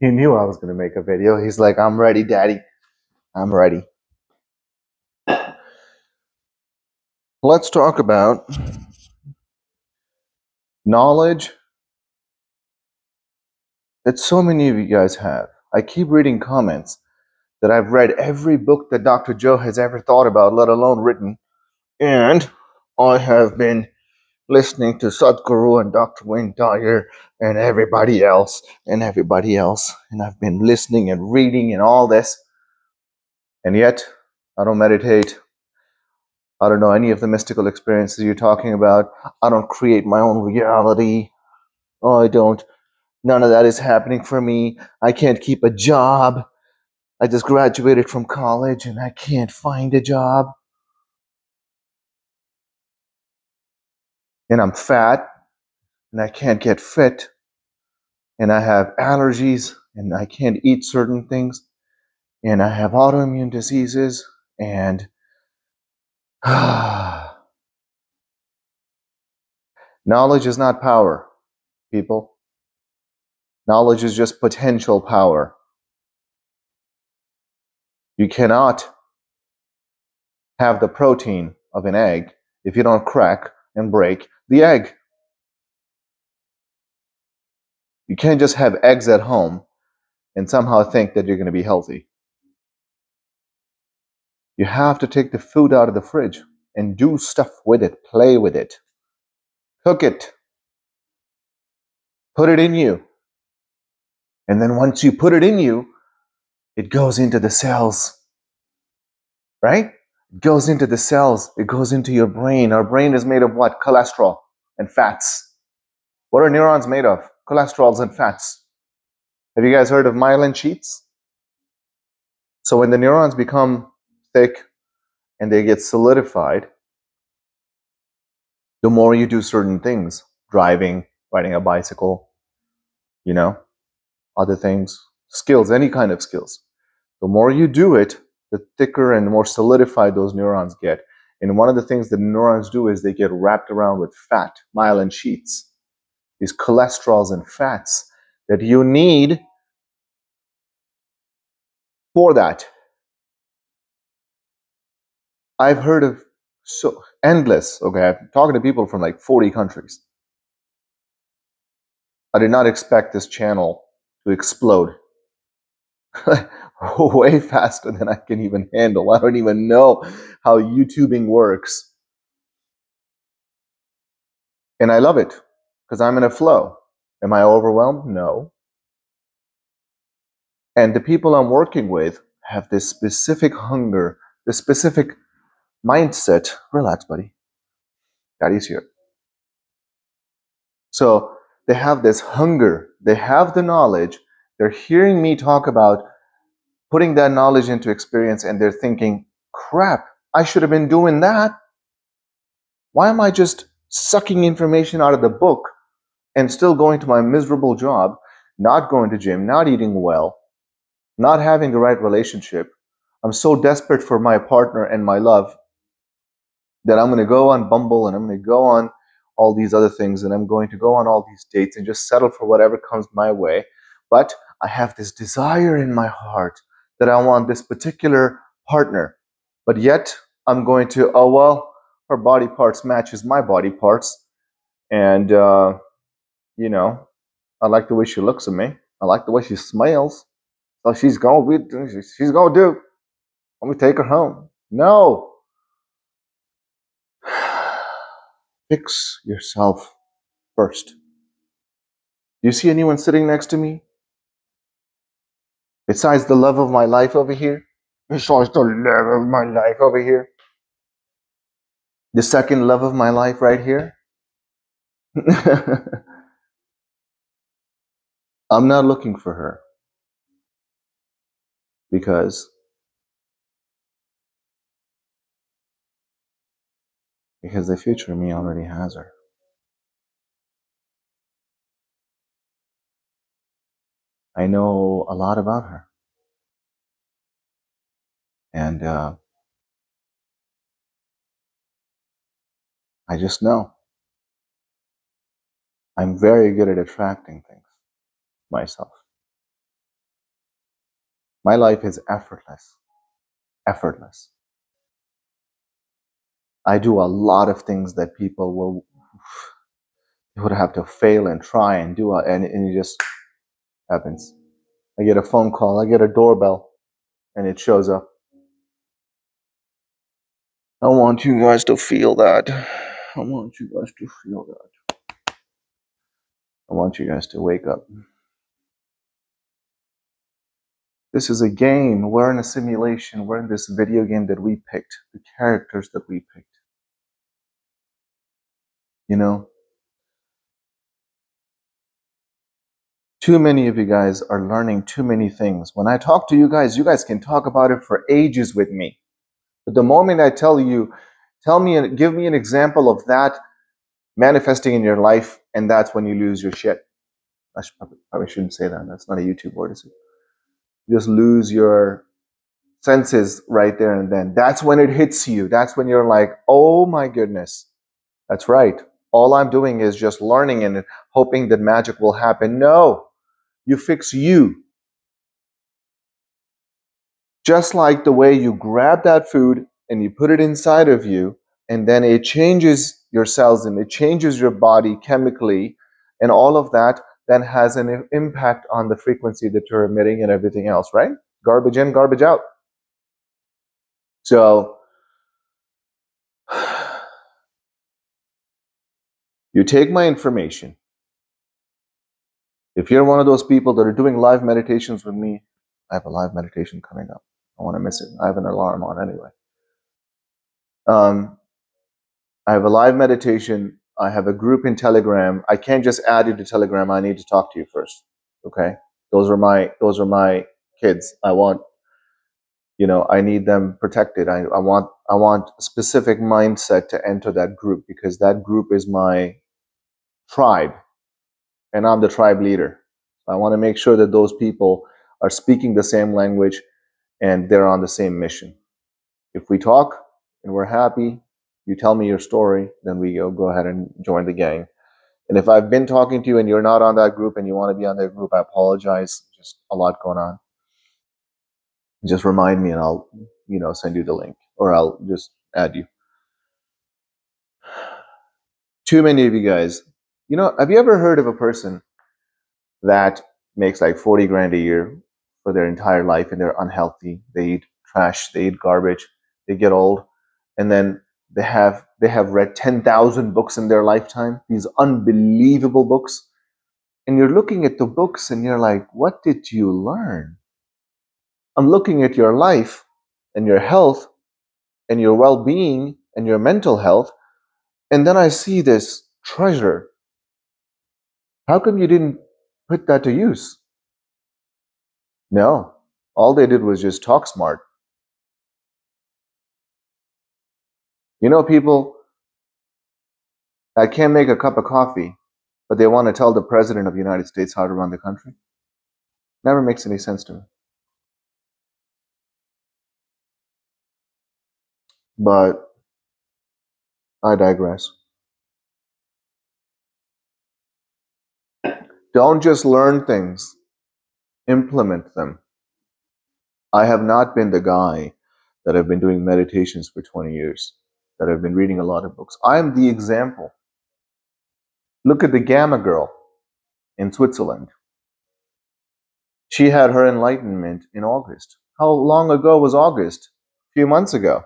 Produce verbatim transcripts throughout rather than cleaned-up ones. He knew I was going to make a video. He's like, I'm ready, daddy. I'm ready. Let's talk about knowledge that so many of you guys have. I keep reading comments that I've read every book that Doctor Joe has ever thought about, let alone written. And I have been listening to Sadhguru and Doctor Wayne Dyer and everybody else and everybody else. And I've been listening and reading and all this. And yet, I don't meditate. I don't know any of the mystical experiences you're talking about. I don't create my own reality. Oh, I don't. None of that is happening for me. I can't keep a job. I just graduated from college and I can't find a job. And I'm fat and I can't get fit. And I have allergies and I can't eat certain things. And I have autoimmune diseases and knowledge is not power, people. Knowledge is just potential power. You cannot have the protein of an egg if you don't crack and break the egg. You can't just have eggs at home and somehow think that you're going to be healthy. You have to take the food out of the fridge and do stuff with it, play with it, cook it, put it in you. And then once you put it in you, it goes into the cells, right? It goes into the cells, it goes into your brain. Our brain is made of what? Cholesterol and fats. What are neurons made of? Cholesterols and fats. Have you guys heard of myelin sheaths? So when the neurons become thick and they get solidified, the more you do certain things, driving, riding a bicycle, you know, other things, skills, any kind of skills, the more you do it, the thicker and more solidified those neurons get. And one of the things that neurons do is they get wrapped around with fat, myelin sheaths, these cholesterols and fats that you need for that. I've heard of so endless, okay, I'm talking to people from like forty countries. I did not expect this channel to explode way faster than I can even handle. I don't even know how YouTubing works. And I love it because I'm in a flow. Am I overwhelmed? No. And the people I'm working with have this specific hunger, this specific mindset. Relax, buddy. Daddy's here. So they have this hunger. They have the knowledge. They're hearing me talk about putting that knowledge into experience, and they're thinking, crap, I should have been doing that. Why am I just sucking information out of the book and still going to my miserable job, not going to gym, not eating well, not having the right relationship? I'm so desperate for my partner and my love that I'm going to go on Bumble and I'm going to go on all these other things and I'm going to go on all these dates and just settle for whatever comes my way. But I have this desire in my heart that I want this particular partner. But yet I'm going to, oh, well, her body parts matches my body parts. And, uh, you know, I like the way she looks at me. I like the way she smiles. So she's going to she's going to do. Let me take her home. No. Fix yourself first. Do you see anyone sitting next to me? Besides the love of my life over here? Besides the love of my life over here? The second love of my life right here? I'm not looking for her. Because... Because the future me already has her. I know a lot about her. And uh, I just know. I'm very good at attracting things myself. My life is effortless, effortless. I do a lot of things that people will would have to fail and try and do, and, and it just happens. I get a phone call, I get a doorbell, and it shows up. I want you guys to feel that. I want you guys to feel that. I want you guys to wake up. This is a game. We're in a simulation. We're in this video game that we picked, the characters that we picked. You know? Too many of you guys are learning too many things. When I talk to you guys, you guys can talk about it for ages with me. But the moment I tell you, tell me, and give me an example of that manifesting in your life, and that's when you lose your shit. I should, probably shouldn't say that. That's not a YouTube word, is it? You just lose your senses right there and then. That's when it hits you. That's when you're like, oh my goodness. That's right. All I'm doing is just learning and hoping that magic will happen. No. You fix you. Just like the way you grab that food and you put it inside of you, and then it changes your cells and it changes your body chemically, and all of that then has an impact on the frequency that you're emitting and everything else, right? Garbage in, garbage out. So, you take my information. If you're one of those people that are doing live meditations with me, I have a live meditation coming up. I want to miss it. I have an alarm on anyway. Um, I have a live meditation. I have a group in Telegram. I can't just add you to Telegram. I need to talk to you first. Okay? Those are my those are my kids. I want, you know, I need them protected. I, I want I want a specific mindset to enter that group, because that group is my tribe. And I'm the tribe leader. I want to make sure that those people are speaking the same language and they're on the same mission. If we talk and we're happy, you tell me your story, then we go, go ahead and join the gang. And if I've been talking to you and you're not on that group and you want to be on that group, I apologize. Just a lot going on. Just remind me and I'll, you know, send you the link, or I'll just add you. Too many of you guys, you know, have you ever heard of a person that makes like forty grand a year for their entire life, and they're unhealthy, they eat trash, they eat garbage, they get old, and then They have they have read ten thousand books in their lifetime, these unbelievable books. And you're looking at the books and you're like, what did you learn? I'm looking at your life and your health and your well-being and your mental health, and then I see this treasure. How come you didn't put that to use? No, all they did was just talk smart. You know, people that can't make a cup of coffee, but they want to tell the President of the United States how to run the country? Never makes any sense to me. But I digress. Don't just learn things, implement them. I have not been the guy that I've been doing meditations for twenty years. That I've been reading a lot of books. I am the example. Look at the Gamma girl in Switzerland. She had her enlightenment in August. How long ago was August? A few months ago.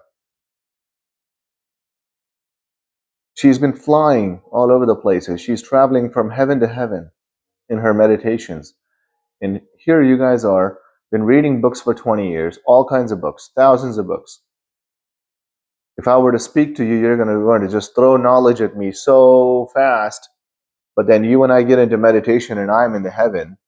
She's been flying all over the places. She's traveling from heaven to heaven in her meditations. And here you guys are, been reading books for twenty years, all kinds of books, thousands of books. If I were to speak to you, you're going to, going to just throw knowledge at me so fast. But then you and I get into meditation and I'm in the heaven.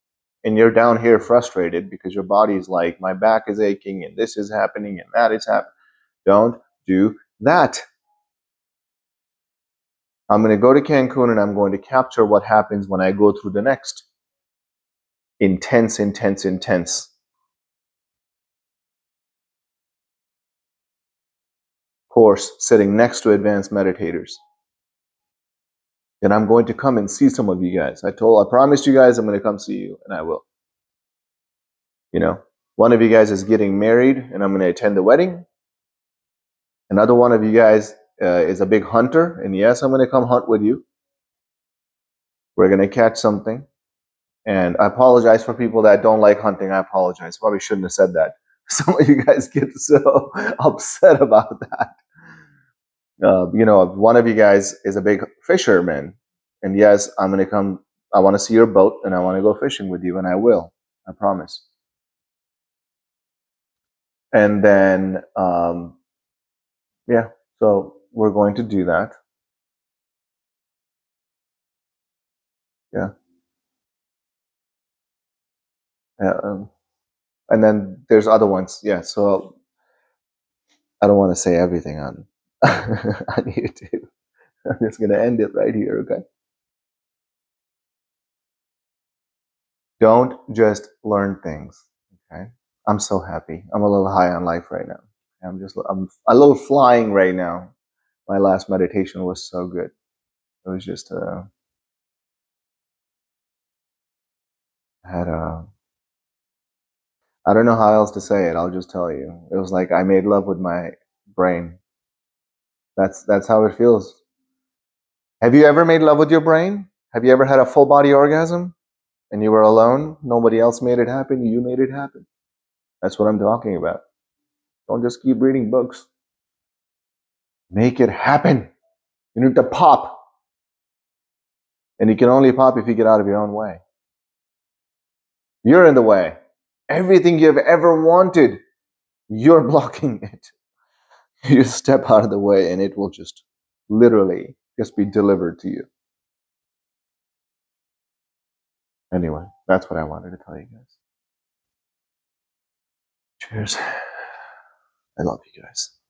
And you're down here frustrated because your body's like, my back is aching and this is happening and that is happening. Don't do that. I'm going to go to Cancun and I'm going to capture what happens when I go through the next. Intense, intense, intense. Course sitting next to advanced meditators. And I'm going to come and see some of you guys. I told, I promised you guys I'm going to come see you, and I will. You know, One of you guys is getting married and I'm going to attend the wedding. Another one of you guys uh, is a big hunter, and yes, I'm going to come hunt with you. We're going to catch something. And I apologize for people that don't like hunting. I apologize. Probably shouldn't have said that. Some of you guys get so upset about that. Uh, you know, one of you guys is a big fisherman, and yes, I'm going to come. I want to see your boat, and I want to go fishing with you, and I will. I promise. And then, um, yeah, so we're going to do that. Yeah. Um, and then there's other ones. Yeah, so I don't want to say everything on, on YouTube. I'm just going to end it right here, okay? Don't just learn things, okay? I'm so happy. I'm a little high on life right now. I'm just I'm a little flying right now. My last meditation was so good. It was just uh, had a... I don't know how else to say it. I'll just tell you. It was like I made love with my brain. That's that's how it feels. Have you ever made love with your brain? Have you ever had a full body orgasm and you were alone? Nobody else made it happen. You made it happen. That's what I'm talking about. Don't just keep reading books. Make it happen. You need to pop. And you can only pop if you get out of your own way. You're in the way. Everything you've ever wanted, you're blocking it. You step out of the way and it will just literally just be delivered to you. Anyway, that's what I wanted to tell you guys. Cheers. I love you guys.